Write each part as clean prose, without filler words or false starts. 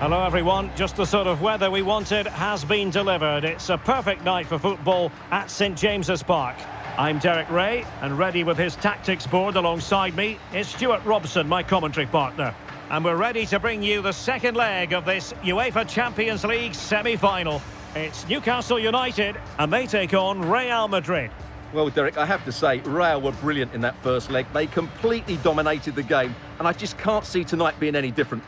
Hello everyone, just the sort of weather we wanted has been delivered. It's a perfect night for football at St. James's Park. I'm Derek Ray, and ready with his tactics board alongside me is Stuart Robson, my commentary partner. And we're ready to bring you the second leg of this UEFA Champions League semi-final. It's Newcastle United, and they take on Real Madrid. Well, Derek, I have to say, Real were brilliant in that first leg. They completely dominated the game, and I just can't see tonight being any different.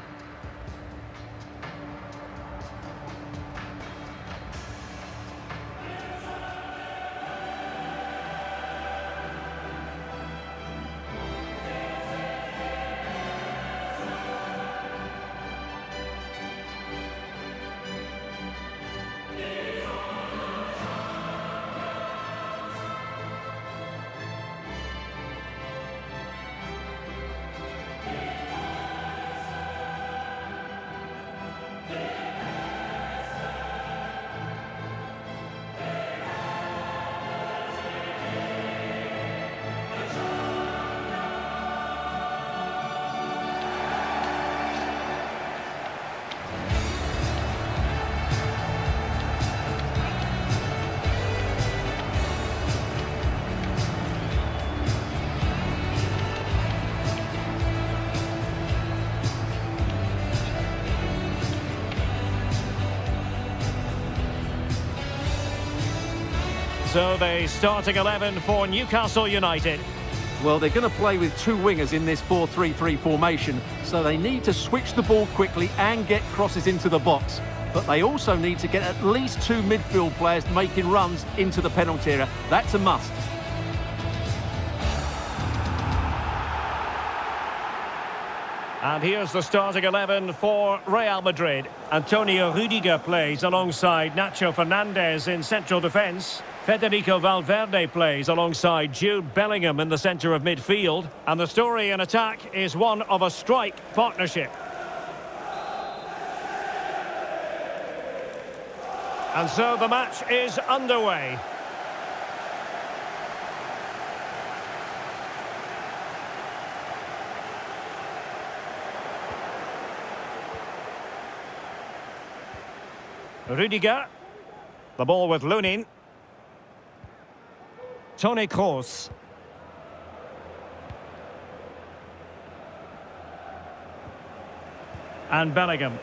So the starting 11 for Newcastle United. Well, they're going to play with two wingers in this 4-3-3 formation, so they need to switch the ball quickly and get crosses into the box. But they also need to get at least two midfield players making runs into the penalty area. That's a must. And here's the starting 11 for Real Madrid. Antonio Rüdiger plays alongside Nacho Fernandez in central defence. Federico Valverde plays alongside Jude Bellingham in the centre of midfield. And the story in attack is one of a strike partnership. And so the match is underway. Rüdiger. The ball with Lunin. Toni Kroos. And Bellingham.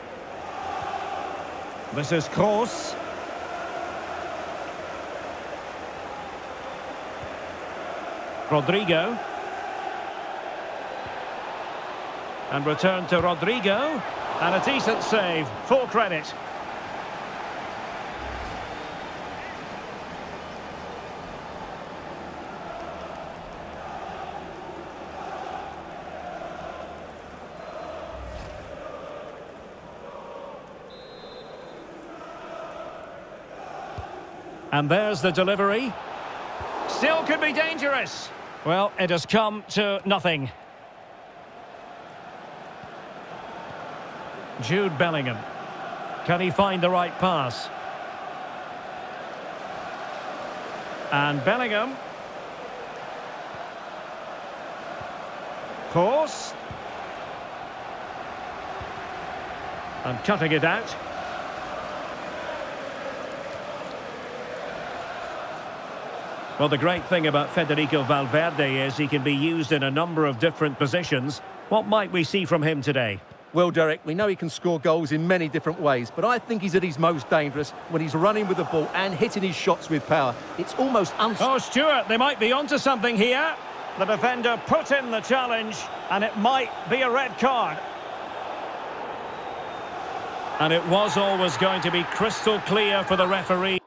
This is Kroos. Rodrigo. And return to Rodrigo. And a decent save. Full credit. And there's the delivery. Still could be dangerous. Well, it has come to nothing. Jude Bellingham. Can he find the right pass? And Bellingham. Kroos. And cutting it out. Well, the great thing about Federico Valverde is he can be used in a number of different positions. What might we see from him today? Well, Derek, we know he can score goals in many different ways, but I think he's at his most dangerous when he's running with the ball and hitting his shots with power. It's almost Oh, Stuart, they might be onto something here. The defender put in the challenge, and it might be a red card. And it was always going to be crystal clear for the referee.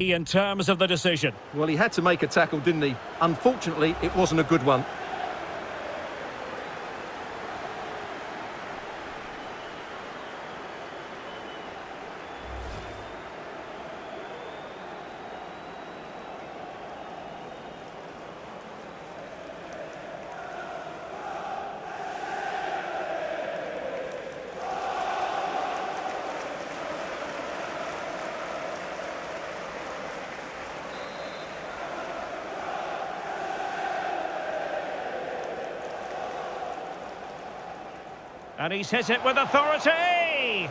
in terms of the decision. Well, he had to make a tackle, didn't he? Unfortunately, it wasn't a good one. And he's hit it with authority!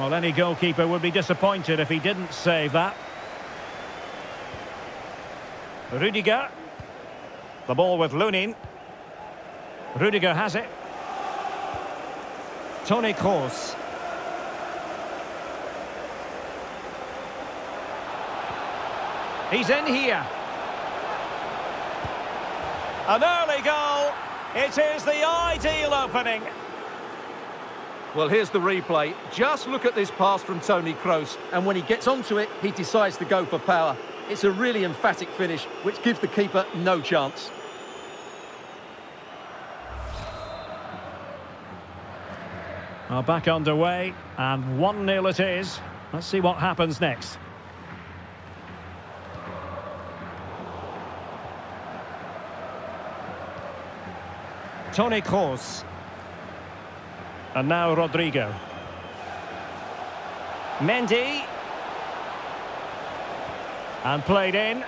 Well, any goalkeeper would be disappointed if he didn't save that. Rüdiger. The ball with Lunin. Rüdiger has it. Toni Kroos. He's in here. An early goal. It is the ideal opening. Well, here's the replay. Just look at this pass from Toni Kroos. And when he gets onto it, he decides to go for power. It's a really emphatic finish, which gives the keeper no chance. Well, back underway, and 1-0 it is. Let's see what happens next. Toni Kroos. And now Rodrigo. Mendy. And played in.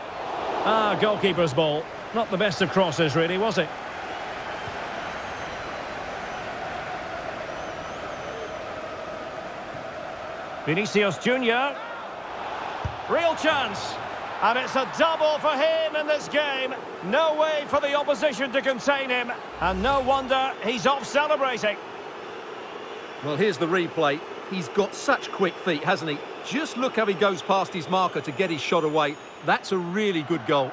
Ah, goalkeeper's ball. Not the best of crosses, really, was it? Vinicius Junior. Real chance. And it's a double for him in this game. No way for the opposition to contain him. And no wonder he's off celebrating. Well, here's the replay. He's got such quick feet, hasn't he? Just look how he goes past his marker to get his shot away. That's a really good goal.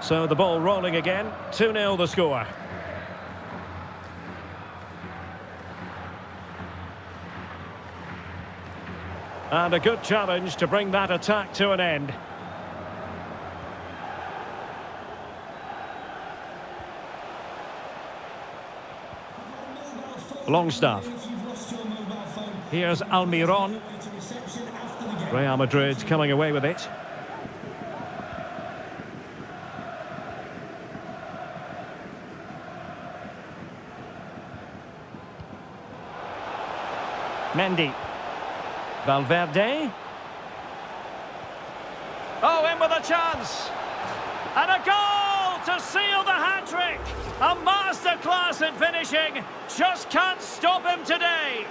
So the ball rolling again. 2-0 the score. And a good challenge to bring that attack to an end. Longstaff. Here's Almirón. Real Madrid coming away with it. Mendy. Valverde. Oh, in with a chance. And a goal to seal the hat-trick. A masterclass in finishing. Just can't stop him today.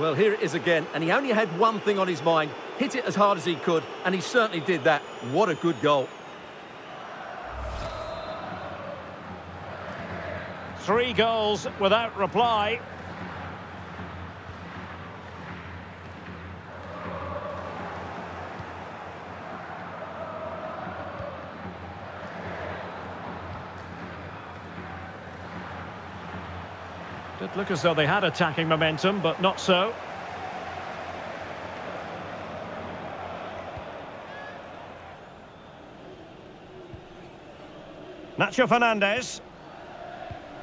Well, here it is again. And he only had one thing on his mind. Hit it as hard as he could. And he certainly did that. What a good goal. 3 goals without reply. It looked as though they had attacking momentum, but not so. Nacho Fernandez.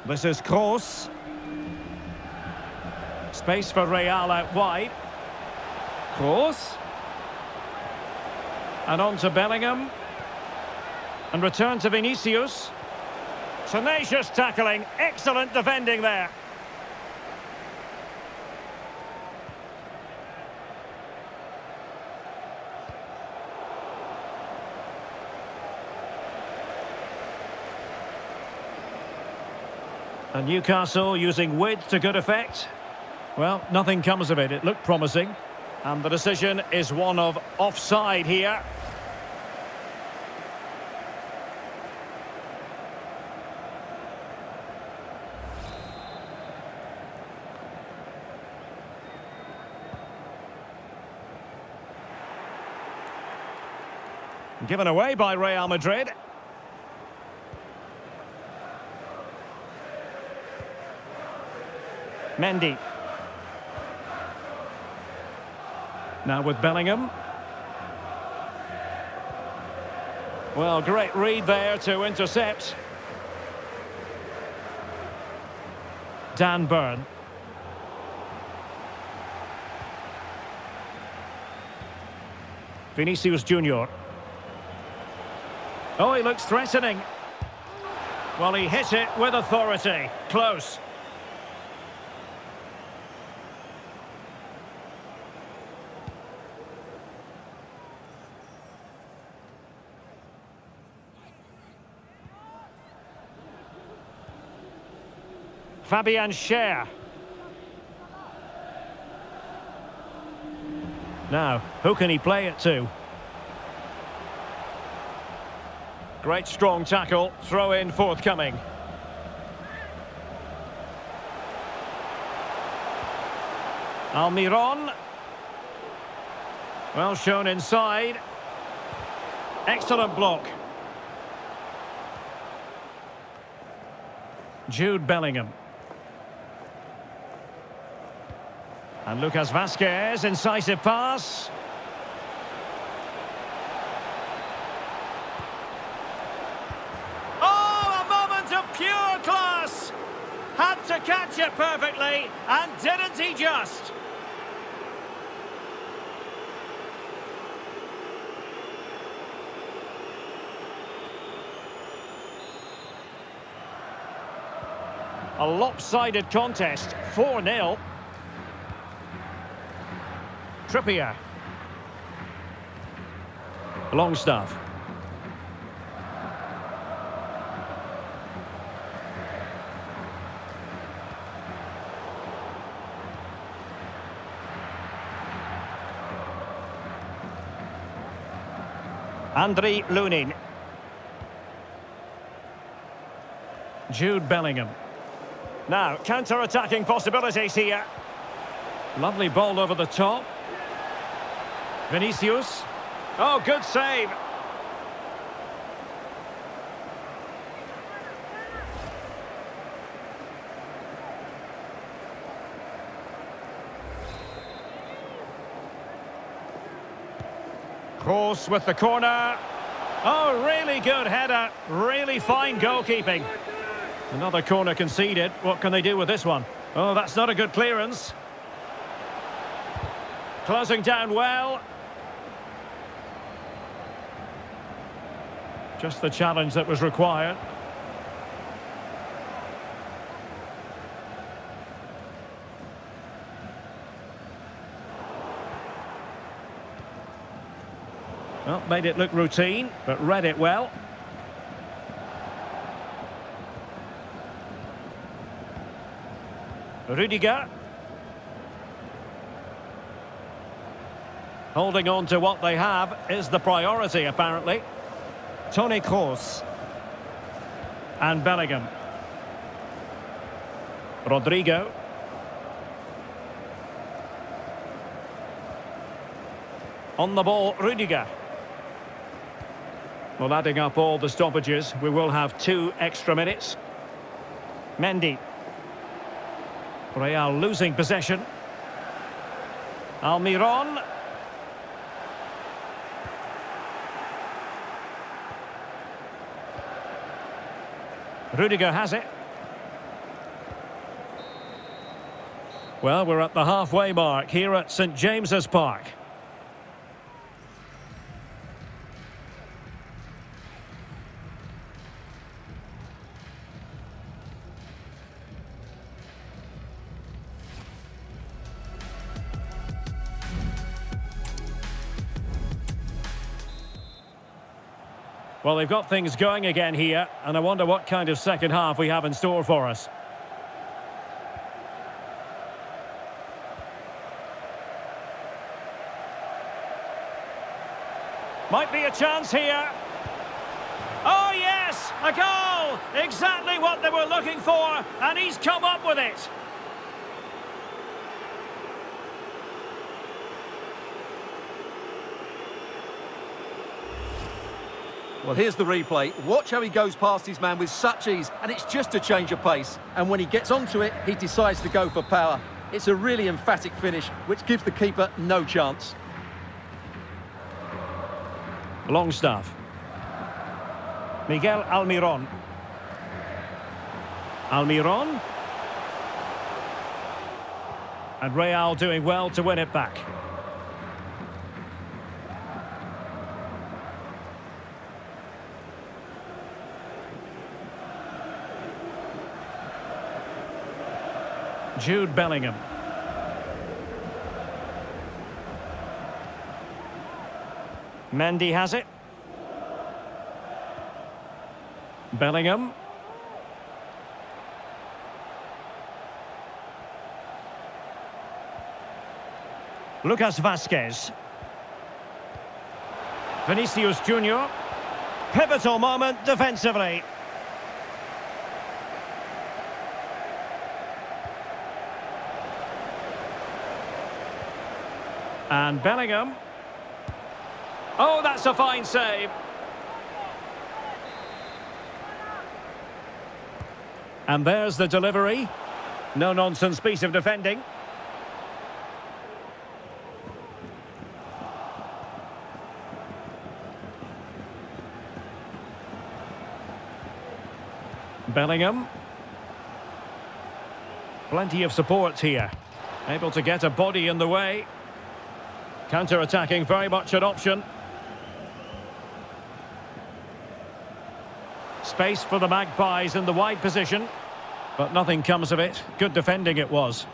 This is Kroos. Space for Real out wide. Kroos. And on to Bellingham. And return to Vinicius. Tenacious tackling. Excellent defending there. And Newcastle using width to good effect. Well, nothing comes of it. It looked promising. And the decision is one of offside here. Given away by Real Madrid. Mendy. Now with Bellingham. Well, great read there to intercept. Dan Burn. Vinicius Junior. Oh, he looks threatening. Well, he hit it with authority. Close. Fabian Schär. Now, who can he play it to? Great strong tackle, throw in forthcoming. Almirón. Well shown inside. Excellent block. Jude Bellingham. And Lucas Vázquez, incisive pass. Oh, a moment of pure class! Had to catch it perfectly, and didn't he just? A lopsided contest, 4-0. Trippier. Longstaff. Andre Lunin. Jude Bellingham. Now, counter-attacking possibilities here. Lovely ball over the top. Vinicius. Oh, good save. Kroos with the corner. Oh, really good header. Really fine goalkeeping. Another corner conceded. What can they do with this one? Oh, that's not a good clearance. Closing down well. Just the challenge that was required. Well, made it look routine, but read it well. Rüdiger. Holding on to what they have is the priority, apparently. Toni Kroos and Bellingham. Rodrigo. On the ball, Rüdiger. Well, adding up all the stoppages, we will have 2 extra minutes. Mendy. Real losing possession. Almirón. Rüdiger has it. Well, we're at the halfway mark here at St. James's Park. Well, they've got things going again here, and I wonder what kind of second half we have in store for us. Might be a chance here. Oh, yes! A goal! Exactly what they were looking for, and he's come up with it. Well, here's the replay. Watch how he goes past his man with such ease, and it's just a change of pace. And when he gets onto it, he decides to go for power. It's a really emphatic finish, which gives the keeper no chance. Longstaff. Miguel Almirón. Almirón. And Real doing well to win it back. Jude Bellingham. Mendy has it. Bellingham. Lucas Vázquez. Vinicius Junior. Pivotal moment defensively. And Bellingham. Oh, that's a fine save. And there's the delivery. No-nonsense piece of defending. Bellingham. Plenty of support here. Able to get a body in the way. Counter-attacking, very much an option. Space for the Magpies in the wide position, but nothing comes of it. Good defending it was.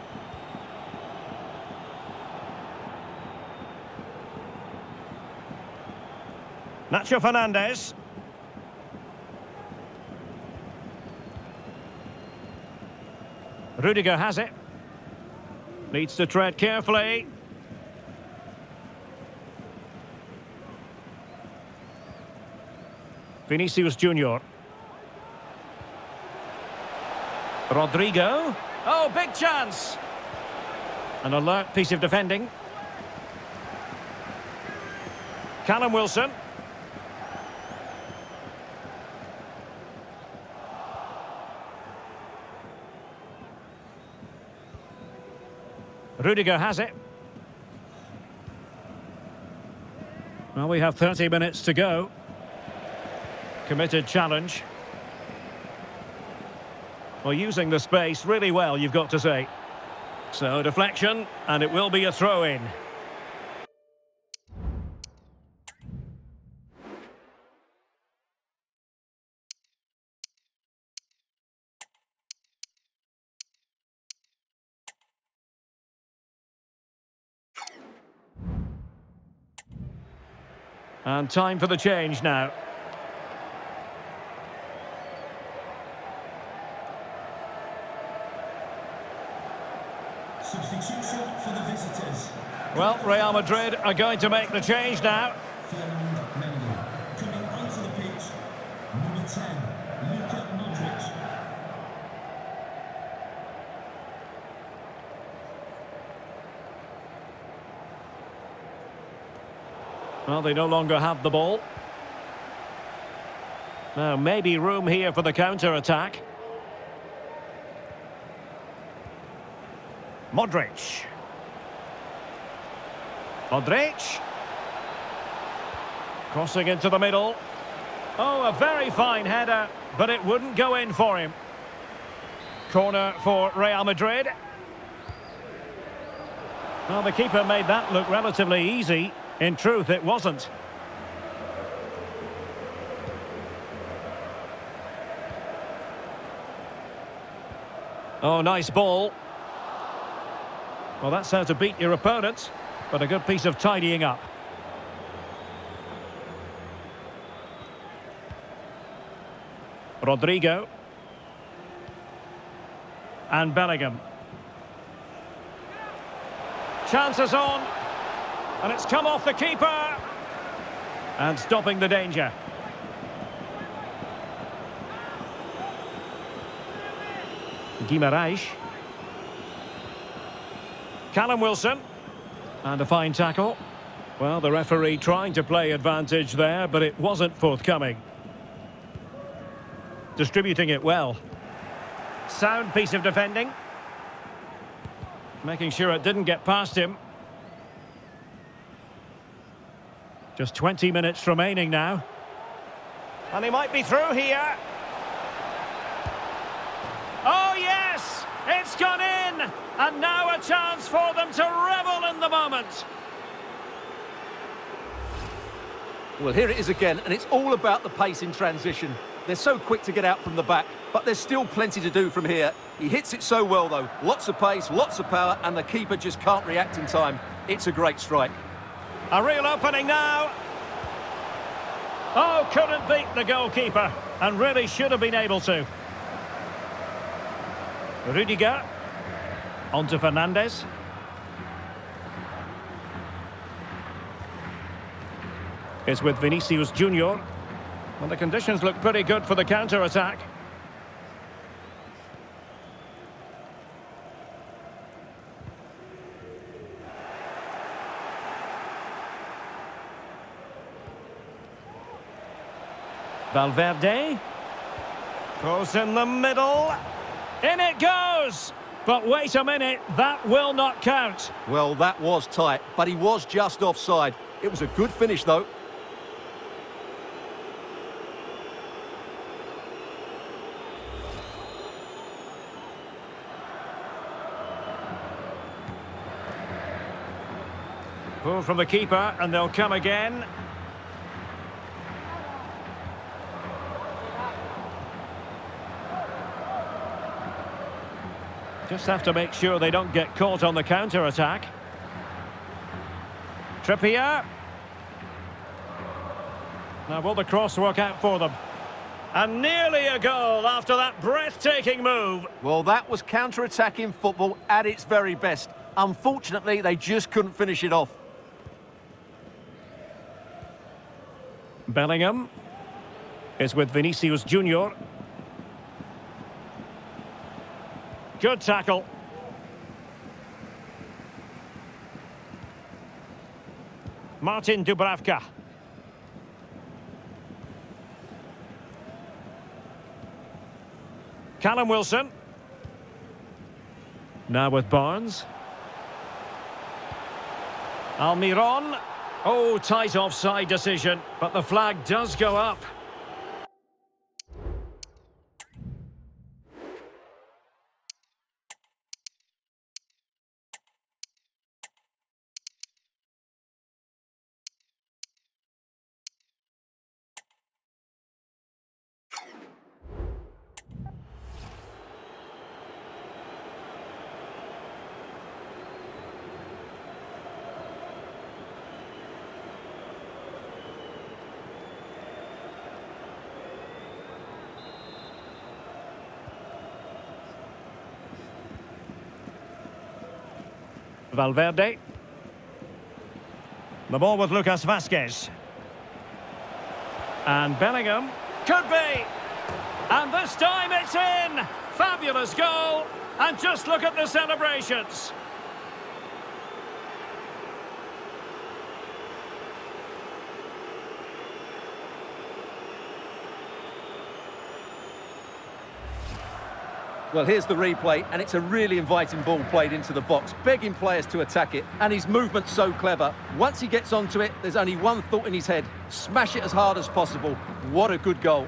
Nacho Fernandez. Rüdiger has it. Needs to tread carefully. Vinicius Junior. Rodrigo. Oh, big chance. An alert piece of defending. Callum Wilson. Rüdiger has it. Well, we have 30 minutes to go. Committed challenge. Well, using the space really well, you've got to say. So, deflection, and it will be a throw-in. And time for the change now. Substitution for the visitors. Well, Real Madrid are going to make the change now. Mendy. Coming onto the pitch, number 10, Luka Modrić. Well, they no longer have the ball. Now, maybe room here for the counter-attack. Modrić. Modrić. Crossing into the middle. Oh, a very fine header, but it wouldn't go in for him. Corner for Real Madrid. Well, the keeper made that look relatively easy. In truth, it wasn't. Oh, nice ball. Well, that's how to beat your opponents, but a good piece of tidying up. Rodrigo. And Bellingham. Chances on. And it's come off the keeper. And stopping the danger. Guimaraes. Callum Wilson, and a fine tackle. Well, the referee trying to play advantage there, but it wasn't forthcoming. Distributing it well. Sound piece of defending. Making sure it didn't get past him. Just 20 minutes remaining now. And he might be through here. Oh, yes! It's gone in! And now a chance for them to revel in the moment. Well, here it is again, and it's all about the pace in transition. They're so quick to get out from the back, but there's still plenty to do from here. He hits it so well, though. Lots of pace, lots of power, and the keeper just can't react in time. It's a great strike. A real opening now. Oh, couldn't beat the goalkeeper, and really should have been able to. Rüdiger. On to Fernandez. It's with Vinicius Junior. And the conditions look pretty good for the counter-attack. Valverde. Goes in the middle. In it goes! But wait a minute, that will not count. Well, that was tight, but he was just offside. It was a good finish, though. Ball from the keeper, and they'll come again. Just have to make sure they don't get caught on the counter-attack. Trippier. Now will the cross work out for them? And nearly a goal after that breathtaking move. Well, that was counter-attacking football at its very best. Unfortunately, they just couldn't finish it off. Bellingham is with Vinicius Junior. Good tackle. Martin Dubravka. Callum Wilson. Now with Barnes. Almirón. Oh, tight offside decision, but the flag does go up. Valverde. The ball with Lucas Vázquez. And Bellingham. Could be. And this time it's in. Fabulous goal. And just look at the celebrations. Well, here's the replay, and it's a really inviting ball played into the box, begging players to attack it, and his movement's so clever. Once he gets onto it, there's only one thought in his head, smash it as hard as possible. What a good goal.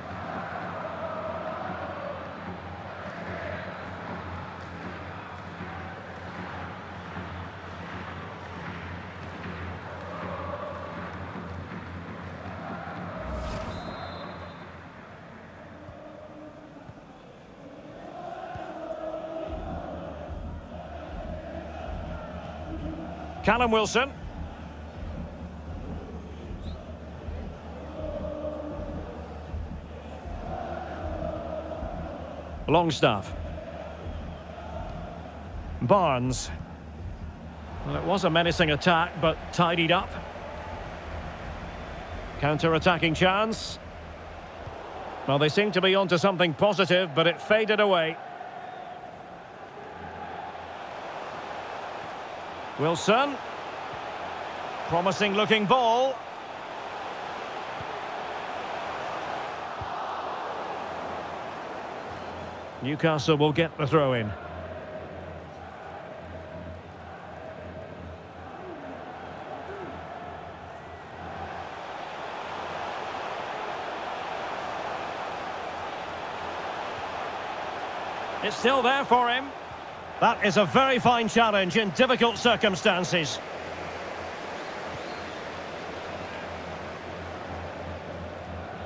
Callum Wilson. Longstaff. Barnes. Well, it was a menacing attack, but tidied up. Counter-attacking chance. Well, they seem to be onto something positive, but it faded away. Wilson. Promising looking ball. Newcastle will get the throw in. It's still there for him. That is a very fine challenge in difficult circumstances.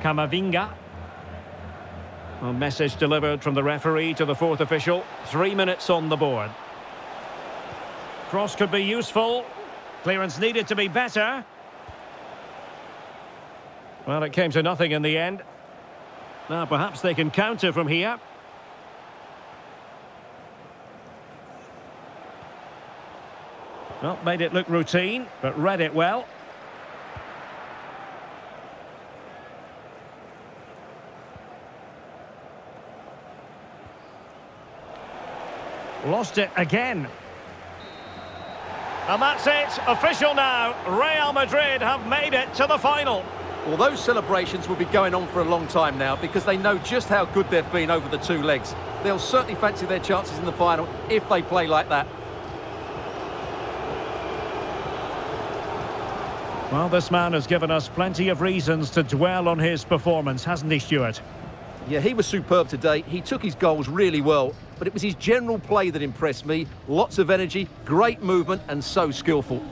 Kamavinga. A message delivered from the referee to the fourth official. 3 minutes on the board. Cross could be useful. Clearance needed to be better. Well, it came to nothing in the end. Now perhaps they can counter from here. Well, made it look routine, but read it well. Lost it again. And that's it, official now. Real Madrid have made it to the final. Well, those celebrations will be going on for a long time now because they know just how good they've been over the two legs. They'll certainly fancy their chances in the final if they play like that. Well, this man has given us plenty of reasons to dwell on his performance, hasn't he, Stuart? Yeah, he was superb today. He took his goals really well, but it was his general play that impressed me. Lots of energy, great movement, and so skillful.